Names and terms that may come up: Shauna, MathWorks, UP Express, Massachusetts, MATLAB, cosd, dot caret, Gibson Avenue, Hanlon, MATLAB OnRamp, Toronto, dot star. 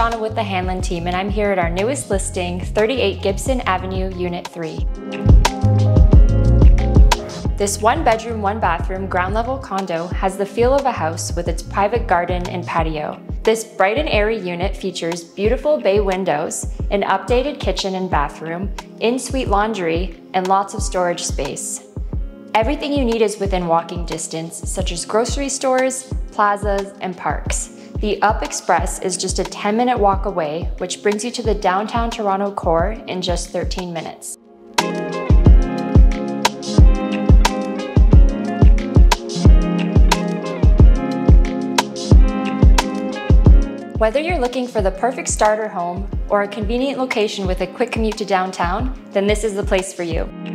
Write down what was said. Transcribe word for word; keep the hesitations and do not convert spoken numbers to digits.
Shauna with the Hanlon team, and I'm here at our newest listing, thirty-eight Gibson Avenue, Unit three. This one bedroom, one bathroom, ground level condo has the feel of a house with its private garden and patio. This bright and airy unit features beautiful bay windows, an updated kitchen and bathroom, in-suite laundry, and lots of storage space. Everything you need is within walking distance, such as grocery stores, plazas, and parks. The U P Express is just a ten minute walk away, which brings you to the downtown Toronto core in just thirteen minutes. Whether you're looking for the perfect starter home or a convenient location with a quick commute to downtown, then this is the place for you.